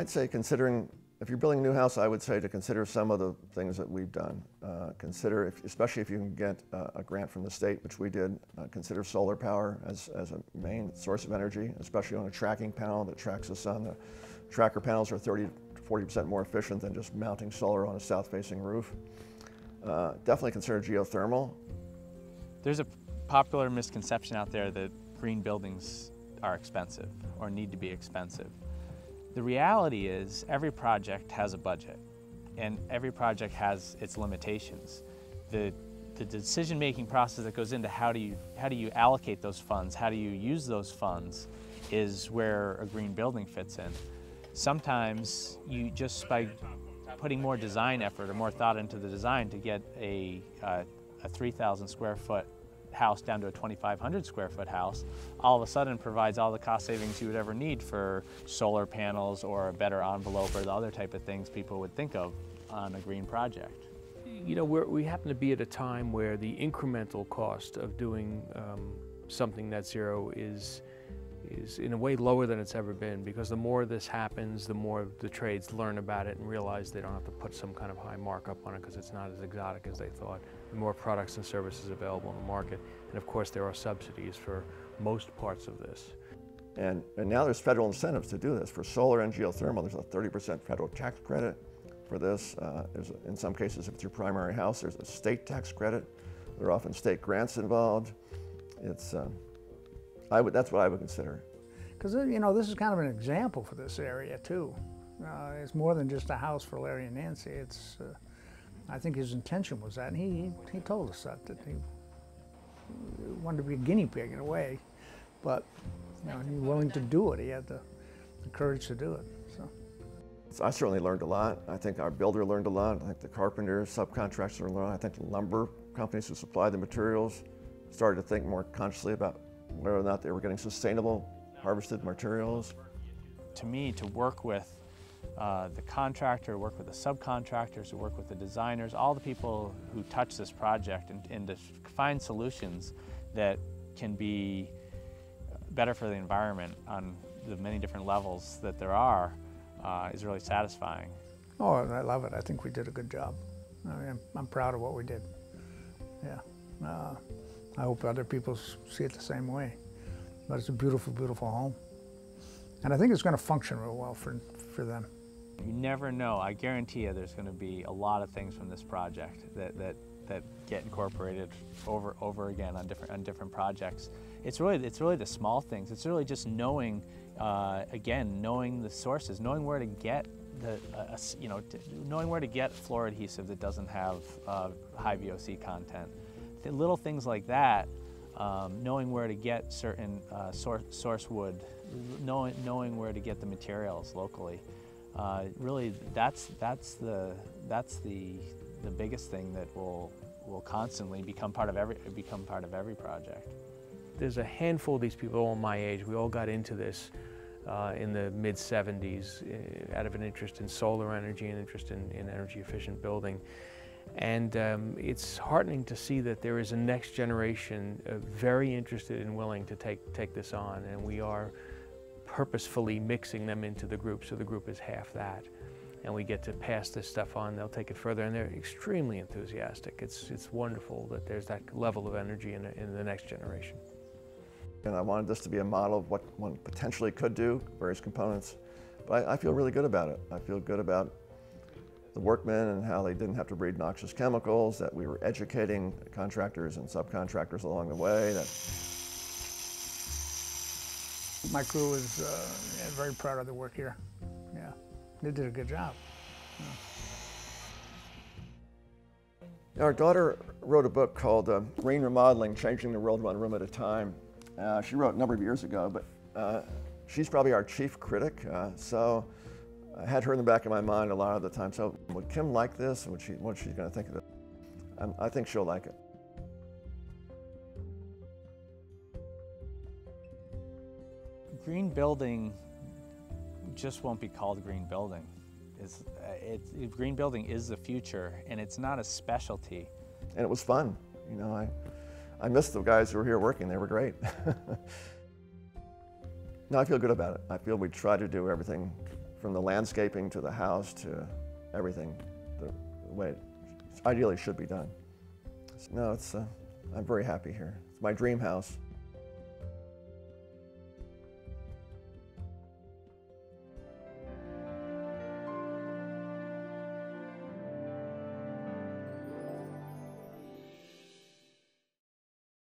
I'd say considering, if you're building a new house, I would say to consider some of the things that we've done. Consider, especially if you can get a grant from the state, which we did, consider solar power as a main source of energy, especially on a tracking panel that tracks the sun. The tracker panels are 30 to 40% more efficient than just mounting solar on a south-facing roof. Definitely consider geothermal. There's a popular misconception out there that green buildings are expensive or need to be expensive. The reality is every project has a budget and every project has its limitations. The decision-making process that goes into how do you allocate those funds, how do you use those funds is where a green building fits in. Sometimes you just by putting more design effort or more thought into the design to get a 3,000 square foot house down to a 2,500 square foot house, all of a sudden provides all the cost savings you would ever need for solar panels or a better envelope or the other type of things people would think of on a green project. You know, we happen to be at a time where the incremental cost of doing something net zero is in a way lower than it's ever been, because the more this happens, the more the trades learn about it and realize they don't have to put some kind of high markup on it because it's not as exotic as they thought. The more products and services available in the market, and of course there are subsidies for most parts of this. And now there's federal incentives to do this. For solar and geothermal, there's a 30% federal tax credit for this. There's, in some cases, if it's your primary house, there's a state tax credit. There are often state grants involved. It's, that's what I would consider. Because, you know, this is kind of an example for this area too. It's more than just a house for Larry and Nancy. It's, I think his intention was that, and he told us that he wanted to be a guinea pig in a way, but you know, he was willing to do it. He had the courage to do it. So I certainly learned a lot. I think our builder learned a lot. I think the carpenters, subcontractors learned a lot. I think the lumber companies who supply the materials started to think more consciously about whether or not they were getting sustainable harvested materials. To me, to work with the contractor, work with the subcontractors, work with the designers, all the people who touch this project, and to find solutions that can be better for the environment on the many different levels that there are is really satisfying. Oh, I love it. I think we did a good job. I mean, I'm proud of what we did. Yeah. I hope other people see it the same way. But it's a beautiful, beautiful home. And I think it's going to function real well for them. You never know. I guarantee you there's going to be a lot of things from this project that get incorporated over again on different projects. It's really the small things. It's really just knowing, knowing the sources, knowing where to get knowing where to get floor adhesive that doesn't have high VOC content. Little things like that, knowing where to get certain source wood, knowing where to get the materials locally. Really, that's the biggest thing that will constantly become part of every project. There's a handful of these people all my age. We all got into this in the mid 70s out of an interest in solar energy and interest in energy efficient building. And it's heartening to see that there is a next generation very interested and willing to take this on, and we are purposefully mixing them into the group, so the group is half that, and we get to pass this stuff on. They'll take it further, and they're extremely enthusiastic. It's wonderful that there's that level of energy in the next generation. And I wanted this to be a model of what one potentially could do, various components, but I feel really good about it. I feel good about the workmen and how they didn't have to breed noxious chemicals, that we were educating contractors and subcontractors along the way. That my crew is very proud of the work here. Yeah, they did a good job. Yeah. Our daughter wrote a book called Green Remodeling, Changing the World One Room at a Time. She wrote a number of years ago, but she's probably our chief critic, so I had her in the back of my mind a lot of the time. So would Kim like this? What's she going to think of it? I think she'll like it. Green building just won't be called green building. Green building is the future, and it's not a specialty. And it was fun. You know, I missed the guys who were here working. They were great. No, I feel good about it. I feel we try to do everything from the landscaping to the house to everything the way it ideally should be done. So, no, I'm very happy here. It's my dream house.